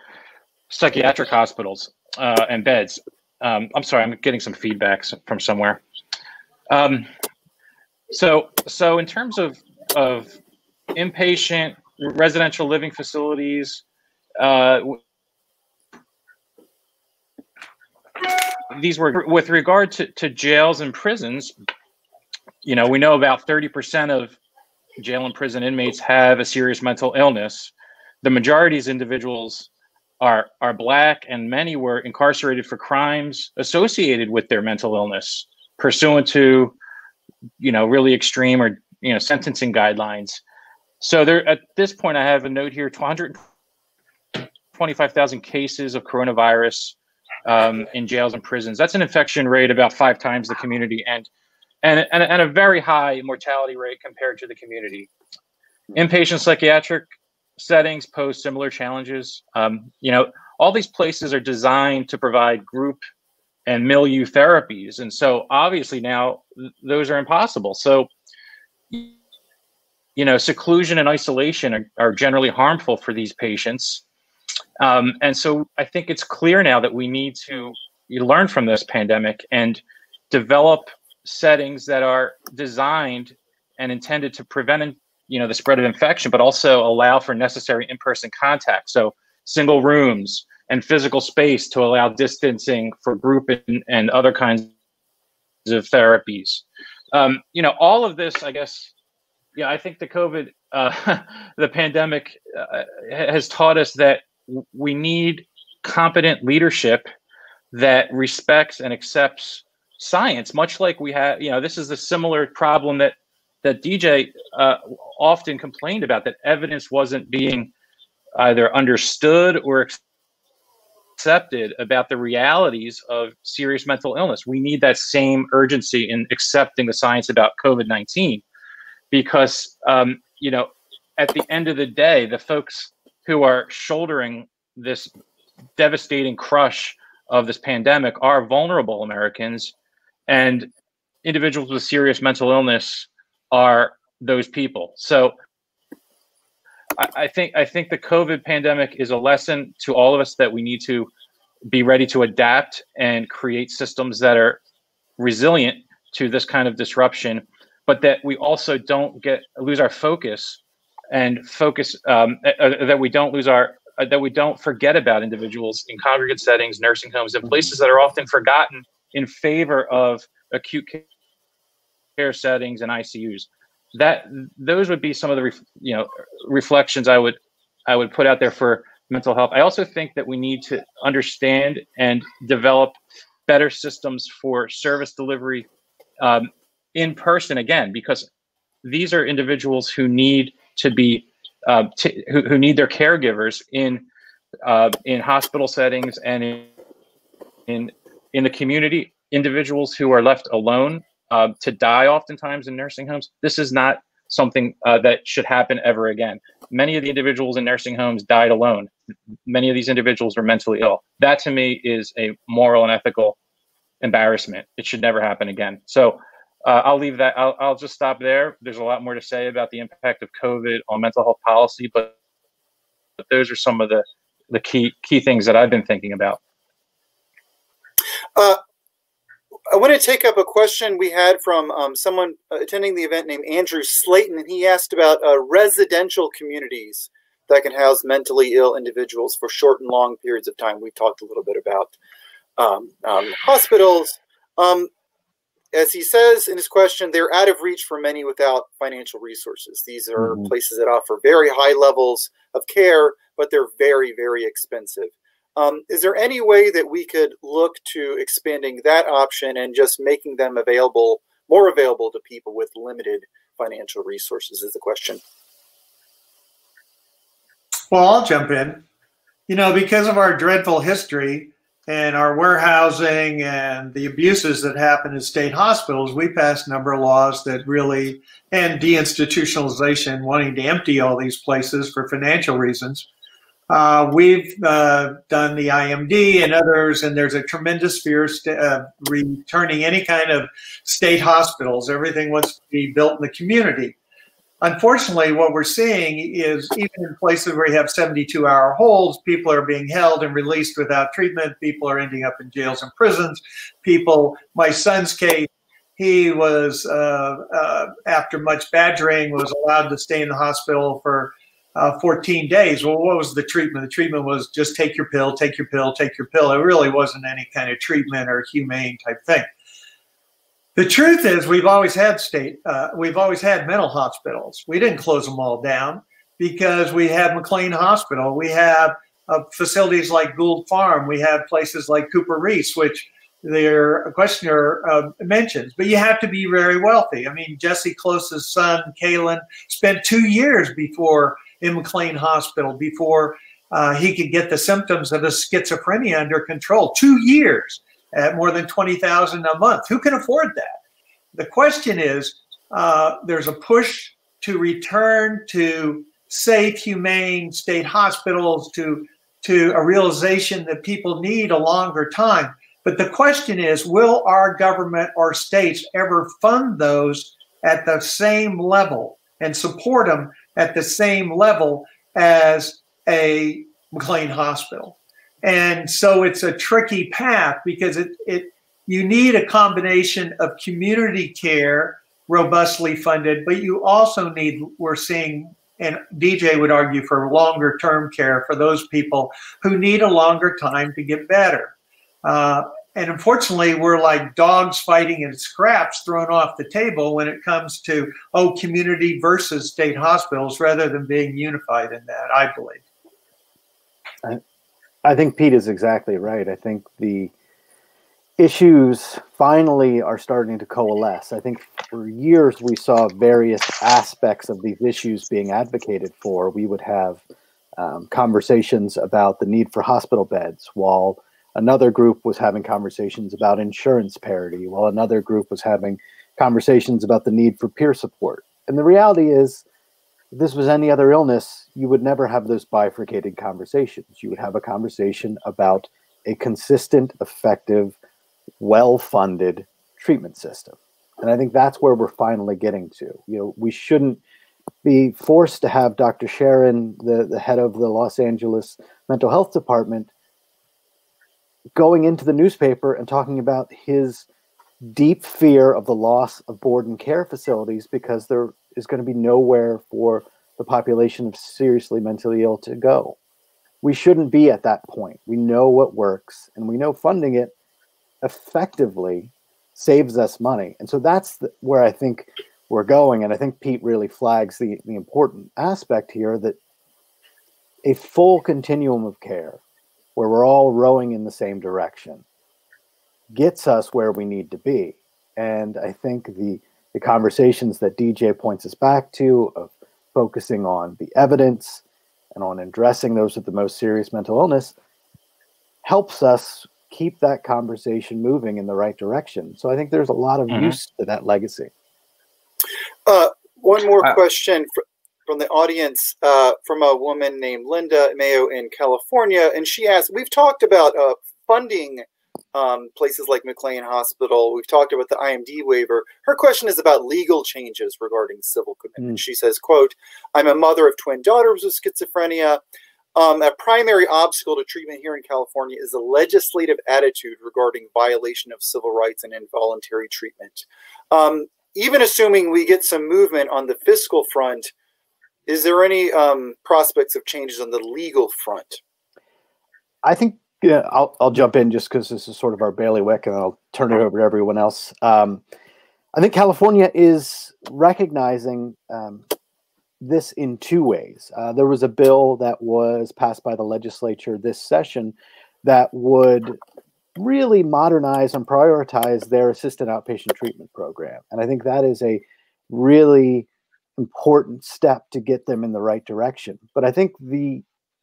psychiatric hospitals uh, and beds. Um, I'm sorry, I'm getting some feedback from somewhere. Um, so, so in terms of, of inpatient residential living facilities, uh, these were with regard to, to jails and prisons. You know, we know about thirty percent of jail and prison inmates have a serious mental illness. The majority of individuals are are Black, and many were incarcerated for crimes associated with their mental illness, pursuant to, you know, really extreme or, you know, sentencing guidelines. So there, at this point, I have a note here: two hundred twenty-five thousand cases of coronavirus um, in jails and prisons. That's an infection rate about five times the community, and and and, and a very high mortality rate compared to the community. Inpatient psychiatric settings pose similar challenges. Um, you know, all these places are designed to provide group and milieu therapies, and so obviously now th those are impossible. So, you know, seclusion and isolation are, are generally harmful for these patients, um, and so I think it's clear now that we need to learn from this pandemic and develop settings that are designed and intended to prevent, you know, the spread of infection, but also allow for necessary in-person contact. So single rooms and physical space to allow distancing for group and, and other kinds of therapies. Um, you know, all of this, I guess, yeah, I think the COVID, uh, the pandemic uh, has taught us that we need competent leadership that respects and accepts science, much like we have, you know, this is a similar problem that that D J uh, often complained about, that evidence wasn't being either understood or accepted about the realities of serious mental illness. We need that same urgency in accepting the science about COVID nineteen, because, um, you know, at the end of the day, the folks who are shouldering this devastating crush of this pandemic are vulnerable Americans, and individuals with serious mental illness are those people. So I, I think I think the COVID pandemic is a lesson to all of us that we need to be ready to adapt and create systems that are resilient to this kind of disruption, but that we also don't get lose our focus and focus um, uh, that we don't lose our uh, that we don't forget about individuals in congregate settings, nursing homes, and places that are often forgotten in favor of acute care. care settings and I C Us. That those would be some of the ref, you know reflections I would I would put out there for mental health. I also think that we need to understand and develop better systems for service delivery um, in person again, because these are individuals who need to be uh, t who, who need their caregivers in uh, in hospital settings and in, in in the community. Individuals who are left alone Uh, to die oftentimes in nursing homes. This is not something uh, that should happen ever again. Many of the individuals in nursing homes died alone. Many of these individuals were mentally ill. That to me is a moral and ethical embarrassment. It should never happen again. So uh, I'll leave that. I'll, I'll just stop there. There's a lot more to say about the impact of COVID on mental health policy, but, but those are some of the, the key, key things that I've been thinking about. Uh I want to take up a question we had from um, someone attending the event named Andrew Slayton, and he asked about uh, residential communities that can house mentally ill individuals for short and long periods of time. We talked a little bit about um, um, hospitals. Um, as he says in his question, they're out of reach for many without financial resources. These are mm-hmm. places that offer very high levels of care, but they're very, very expensive. Um, is there any way that we could look to expanding that option and just making them available, more available to people with limited financial resources is the question. Well, I'll jump in. You know, because of our dreadful history, and our warehousing and the abuses that happen in state hospitals, we passed a number of laws that really, and deinstitutionalization, wanting to empty all these places for financial reasons. Uh, we've uh, done the I M D and others, and there's a tremendous fear uh, returning any kind of state hospitals. Everything wants to be built in the community. Unfortunately, what we're seeing is even in places where you have seventy-two hour holds, people are being held and released without treatment. People are ending up in jails and prisons. People, my son's case, he was, uh, uh, after much badgering, was allowed to stay in the hospital for Uh, fourteen days. Well, what was the treatment? The treatment was just take your pill, take your pill, take your pill. It really wasn't any kind of treatment or humane type thing. The truth is we've always had state, uh, we've always had mental hospitals. We didn't close them all down because we had McLean Hospital. We have uh, facilities like Gould Farm. We have places like Cooper Reese, which their questioner uh, mentions, but you have to be very wealthy. I mean, Jesse Close's son, Kalen, spent two years before in McLean Hospital before uh, he could get the symptoms of his schizophrenia under control. Two years at more than twenty thousand dollars a month. Who can afford that? The question is, uh, there's a push to return to safe, humane state hospitals, to, to a realization that people need a longer time. But the question is, will our government or states ever fund those at the same level and support them at the same level as a McLean Hospital? And so it's a tricky path because it, it you need a combination of community care, robustly funded, but you also need, we're seeing, and D J would argue for longer term care for those people who need a longer time to get better. Uh, and unfortunately, we're like dogs fighting in scraps thrown off the table when it comes to, oh, community versus state hospitals, rather than being unified in that, I believe. I, I think Pete is exactly right. I think the issues finally are starting to coalesce. I think for years we saw various aspects of these issues being advocated for. We would have um, conversations about the need for hospital beds while another group was having conversations about insurance parity, while another group was having conversations about the need for peer support. And the reality is, if this was any other illness, you would never have those bifurcated conversations. You would have a conversation about a consistent, effective, well-funded treatment system. And I think that's where we're finally getting to. You know, we shouldn't be forced to have Doctor Sharon, the, the head of the Los Angeles Mental Health Department, going into the newspaper and talking about his deep fear of the loss of board and care facilities because there is going to be nowhere for the population of seriously mentally ill to go. We shouldn't be at that point. We know what works, and we know funding it effectively saves us money. And so that's the, where I think we're going. And I think Pete really flags the, the important aspect here, that a full continuum of care where we're all rowing in the same direction gets us where we need to be. And I think the, the conversations that D J points us back to of focusing on the evidence and on addressing those with the most serious mental illness helps us keep that conversation moving in the right direction. So I think there's a lot of mm-hmm. use to that legacy. Uh, one more uh, question for from the audience, uh, from a woman named Linda Mayo in California. And she asked, we've talked about uh, funding um, places like McLean Hospital. We've talked about the I M D waiver. Her question is about legal changes regarding civil commitment. Mm. She says, quote, I'm a mother of twin daughters with schizophrenia. Um, a primary obstacle to treatment here in California is a legislative attitude regarding violation of civil rights and involuntary treatment. Um, even assuming we get some movement on the fiscal front, is there any um, prospects of changes on the legal front? I think yeah, I'll, I'll jump in just because this is sort of our bailiwick, and I'll turn it over to everyone else. Um, I think California is recognizing um, this in two ways. Uh, there was a bill that was passed by the legislature this session that would really modernize and prioritize their assisted outpatient treatment program. And I think that is a really important step to get them in the right direction. But I think the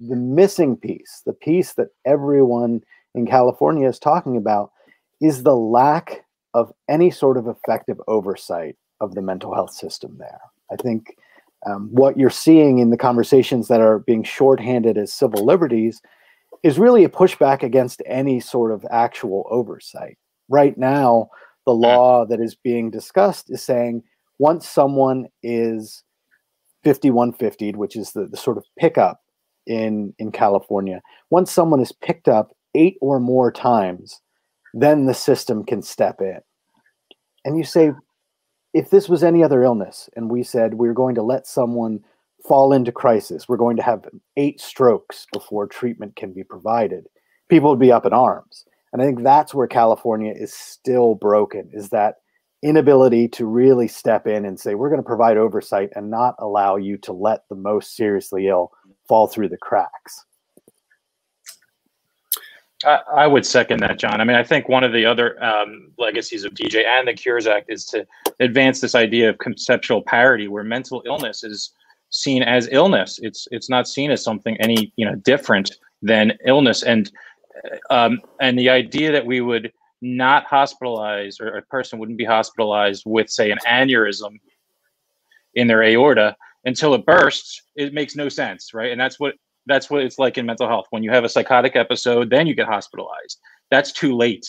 the missing piece, the piece that everyone in California is talking about is the lack of any sort of effective oversight of the mental health system there. I think um, what you're seeing in the conversations that are being shorthanded as civil liberties is really a pushback against any sort of actual oversight. Right now, the law that is being discussed is saying once someone is fifty-one fiftied, which is the, the sort of pickup in, in California, once someone is picked up eight or more times, then the system can step in. And you say, if this was any other illness, and we said we're going to let someone fall into crisis, we're going to have eight strokes before treatment can be provided, people would be up in arms. And I think that's where California is still broken, is that inability to really step in and say, we're going to provide oversight and not allow you to let the most seriously ill fall through the cracks. I, I would second that, John. I mean, I think one of the other um, legacies of D J and the Cures Act is to advance this idea of conceptual parity, where mental illness is seen as illness. It's it's not seen as something any you know different than illness, and um, and the idea that we would not hospitalize, or a person wouldn't be hospitalized with, say, an aneurysm in their aorta until it bursts, it makes no sense, right? And that's what that's what it's like in mental health. When you have a psychotic episode, then you get hospitalized. That's too late.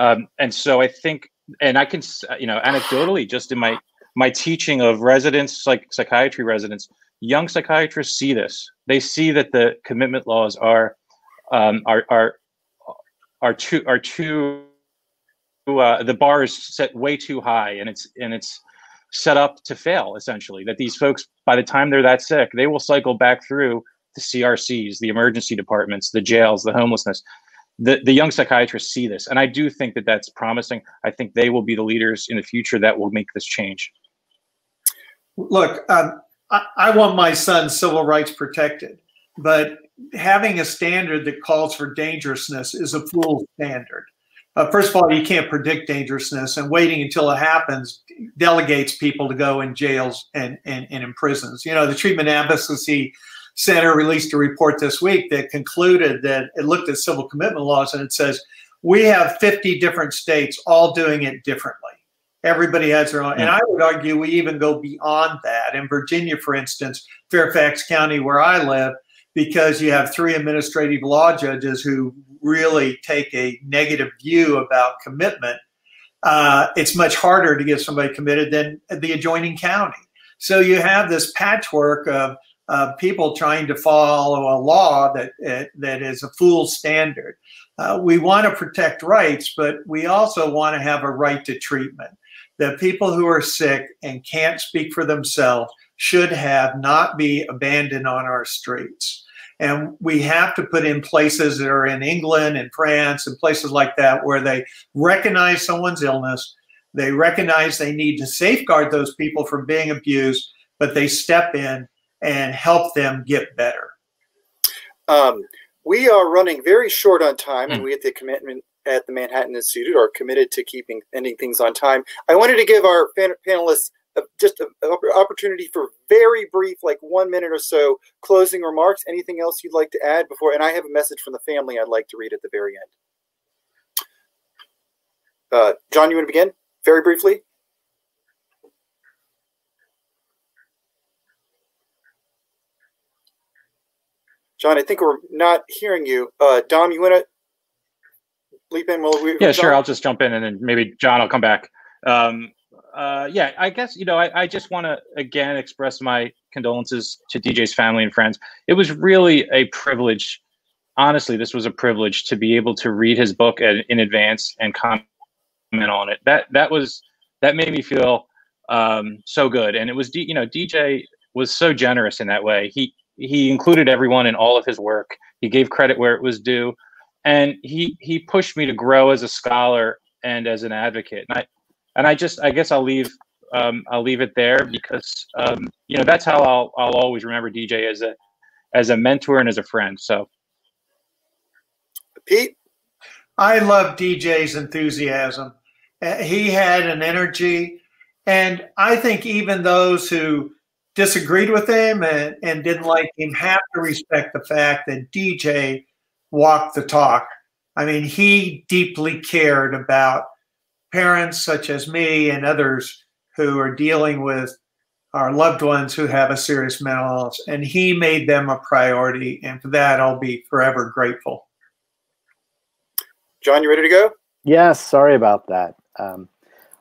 Um, and so I think, and I can, you know, anecdotally, just in my my teaching of residents, like psychiatry residents, young psychiatrists see this. They see that the commitment laws are um, are are are too are too Uh, the bar is set way too high, and it's and it's set up to fail, essentially, that these folks, by the time they're that sick, they will cycle back through the C R Cs, the emergency departments, the jails, the homelessness. The, the young psychiatrists see this, and I do think that that's promising. I think they will be the leaders in the future that will make this change. Look, um, I, I want my son's civil rights protected, but having a standard that calls for dangerousness is a fool's standard. Uh, first of all, you can't predict dangerousness, and waiting until it happens delegates people to go in jails and, and, and in prisons. You know, the Treatment Advocacy Center released a report this week that concluded that it looked at civil commitment laws, and it says, we have fifty different states all doing it differently. Everybody has their own. Mm-hmm. And I would argue we even go beyond that. In Virginia, for instance, Fairfax County, where I live, because you have three administrative law judges who really take a negative view about commitment, uh, it's much harder to get somebody committed than the adjoining county. So you have this patchwork of uh, people trying to follow a law that, uh, that is a fool's standard. Uh, we want to protect rights, but we also want to have a right to treatment, that people who are sick and can't speak for themselves should have not be abandoned on our streets. And we have to put in places that are in England and France and places like that, where they recognize someone's illness, they recognize they need to safeguard those people from being abused, but they step in and help them get better. Um, we are running very short on time, and we at the commitment at the Manhattan Institute are committed to keeping ending things on time. I wanted to give our pan panelists just an opportunity for very brief, like one minute or so, closing remarks. Anything else you'd like to add before? And I have a message from the family I'd like to read at the very end. Uh, John, you want to begin very briefly? John, I think we're not hearing you. Uh, Dom, you want to leap in? While we, yeah, Dom? Sure. I'll just jump in, and then maybe John will come back. Um, Uh, yeah, I guess, you know, I, I just want to, again, express my condolences to D J's family and friends. It was really a privilege. Honestly, this was a privilege to be able to read his book at, in advance and comment on it. That that was that made me feel um, so good. And it was, D, you know, D J was so generous in that way. He he included everyone in all of his work. He gave credit where it was due. And he he pushed me to grow as a scholar and as an advocate. And I, And I just, I guess I'll leave, um, I'll leave it there, because um, you know, that's how I'll, I'll always remember D J, as a, as a mentor and as a friend. So, Pete, I love D J's enthusiasm. He had an energy, and I think even those who disagreed with him and, and didn't like him have to respect the fact that D J walked the talk. I mean, he deeply cared about parents such as me and others who are dealing with our loved ones who have a serious mental illness, and he made them a priority. And for that, I'll be forever grateful. John, you ready to go? Yes. Sorry about that. Um,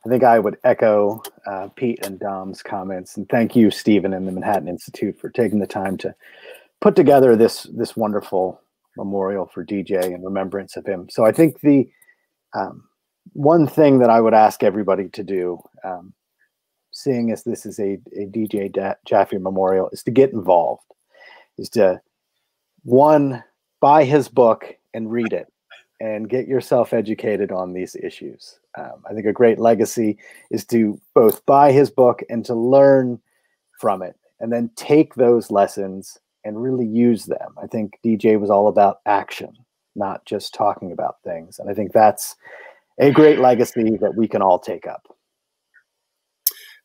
I think I would echo uh, Pete and Dom's comments, and thank you, Stephen, and the Manhattan Institute for taking the time to put together this this wonderful memorial for D J in remembrance of him. So I think the um, one thing that I would ask everybody to do, um, seeing as this is a, a D J Jaffe memorial, is to get involved, is to, one, buy his book and read it, and get yourself educated on these issues. Um, I think a great legacy is to both buy his book and to learn from it, and then take those lessons and really use them. I think D J was all about action, not just talking about things. And I think that's a great legacy that we can all take up.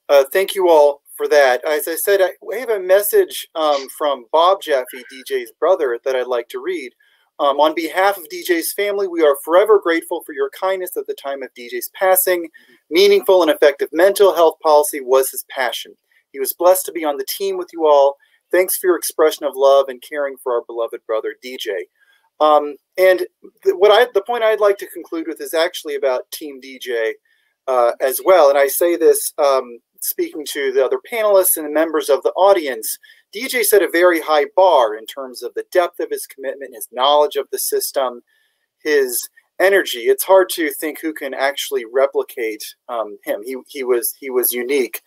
Uh, thank you all for that. As I said, I, I have a message um, from Bob Jaffe, D J's brother, that I'd like to read. Um, on behalf of D J's family, we are forever grateful for your kindness at the time of D J's passing. Meaningful and effective mental health policy was his passion. He was blessed to be on the team with you all. Thanks for your expression of love and caring for our beloved brother, D J. Um, and the, what I, the point I'd like to conclude with is actually about Team D J uh, as well. And I say this um, speaking to the other panelists and the members of the audience. D J set a very high bar in terms of the depth of his commitment, his knowledge of the system, his energy. It's hard to think who can actually replicate um, him. He, he, was, he was unique.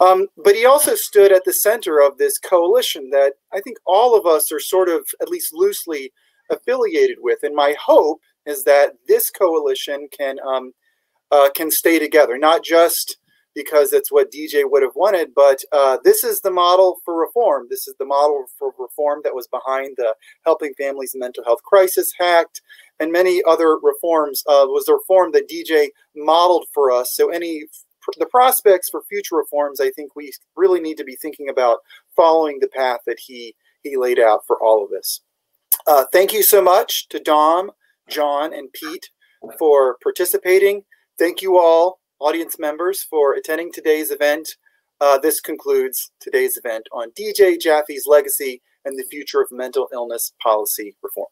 Um, but he also stood at the center of this coalition that I think all of us are sort of at least loosely affiliated with. And my hope is that this coalition can, um, uh, can stay together, not just because it's what D J would have wanted, but uh, this is the model for reform. This is the model for reform that was behind the Helping Families in Mental Health Crisis Act and many other reforms. Uh, was the reform that D J modeled for us. So any the prospects for future reforms, I think we really need to be thinking about following the path that he, he laid out for all of us. Uh, thank you so much to Dom, John, and Pete for participating. Thank you all, audience members, for attending today's event. Uh, this concludes today's event on D J Jaffe's legacy and the future of mental illness policy reform.